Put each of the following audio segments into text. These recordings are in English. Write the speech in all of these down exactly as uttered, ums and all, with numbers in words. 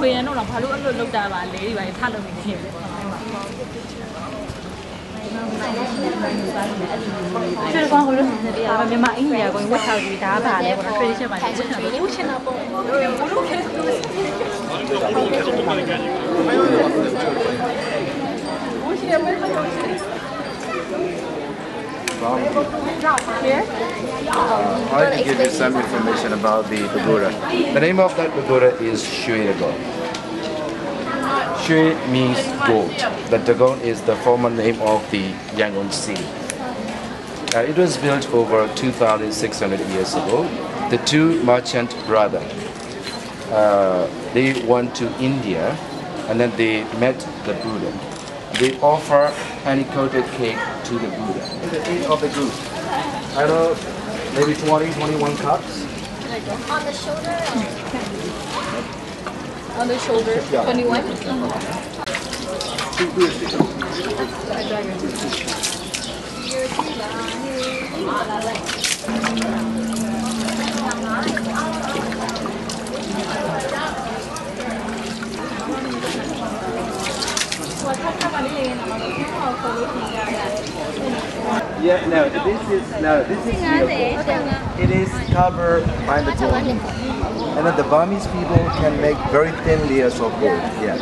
Huyen nó làm phá lũ luôn lúc đã bà lấy đi bà ấy thắt được mình hiểu đấy. Chơi con không luôn. Bà mẹ mãi nhà con quất thao gì đá bà này còn chơi chơi bà này. I'd like to give you some information about the pagoda. The name of that pagoda is Shwe Dagon. Shwe means gold. The Dagon is the former name of the Yangon City. Uh, it was built over two thousand six hundred years ago. The two merchant brothers, uh, they went to India and then they met the Buddha. They offer honey-coated cake to the Buddha. The age of the goose, I don't know, maybe twenty, twenty-one cups. On the shoulder? On the shoulder, yeah. twenty-one? Yeah, no, this is no, this is beautiful. It is covered by the gold, and then the Burmese people can make very thin layers of gold. Yeah.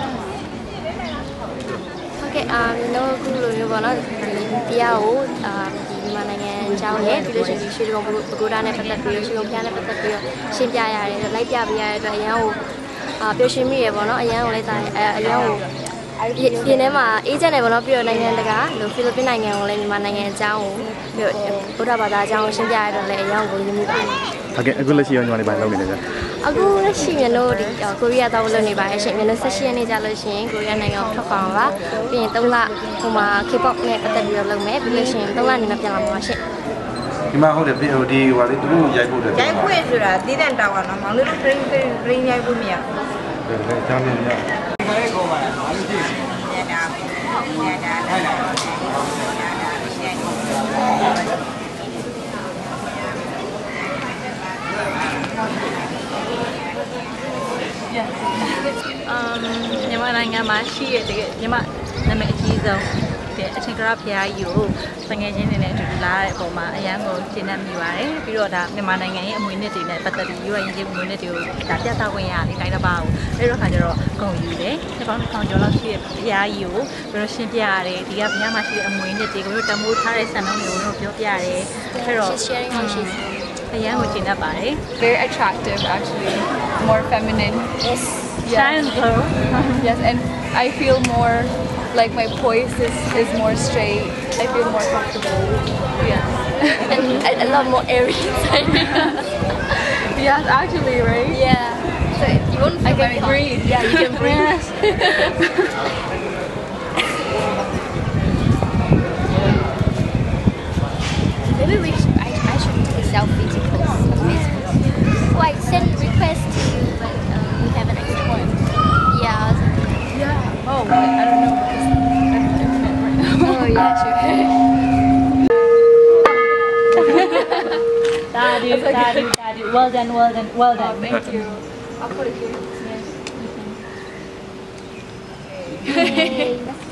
Okay, um, no, kudu luar biasa. Tiaw, um, di mana yang jauh ni, tu leh sih lom pagoda ni perlu tu leh sih lom kian ni perlu tu. Siapa yang ada, lagi siapa yang ada yang u, ah, tu sih mui yang mana yang u leh tak, yang u. Di ni mah, ini jenis mana pun orang yang dekat, lu Filipina yang orang ni mana yang jauh, lu Pulau Barat jauh, Singapura ada lagi yang orang ni. Okey, aku lagi orang ni baik lagi ni. Aku lagi ni lu di Korea tahu lu ni baik, sih ni sesi ni jalan sih Korea ni yang terfaham lah, ni tengah kuma K-pop ni kata dia lu main, bila sih tengah ni nak jalan macam sih. Ima aku dah beli di waktu dulu, jai aku dah. Jai aku sudah, tidak tahu orang malu tu bring bring bring jai aku ni. Betul, jangan ni. Nhà mà này nhà má chi vậy thì nhà má nhà mẹ chi rồi thì trên cái rạp nhà yếu, sang ngày trên này chụp lại bộ má nhà ngồi trên nằm nhiều ấy, ví dụ là nhà má này ngày mỗi nơi thì này bắt đầu nhiều anh chị mỗi nơi thì đặt ra tao quay nhà thì cái nó bao, đấy rồi phải rồi còn gì đấy, thế còn còn chỗ làm chuyện nhà yếu, rồi xin nhà đấy thì gặp nhà má chi mỗi nơi thì có biết tâm mua thay sản phẩm nhiều nó chốt nhà đấy, thế rồi. Very attractive actually, more feminine. Yes. Yeah. Yes, and I feel more like my poise is, is more straight. I feel more comfortable. Yes. And a lot more airy inside. Yes, actually, right? Yeah. So you won't feel I can breathe. Yeah, you can breathe. Daddy, daddy, daddy. Well done, well done, well done. Oh, thank you. I'll put it here. Yes.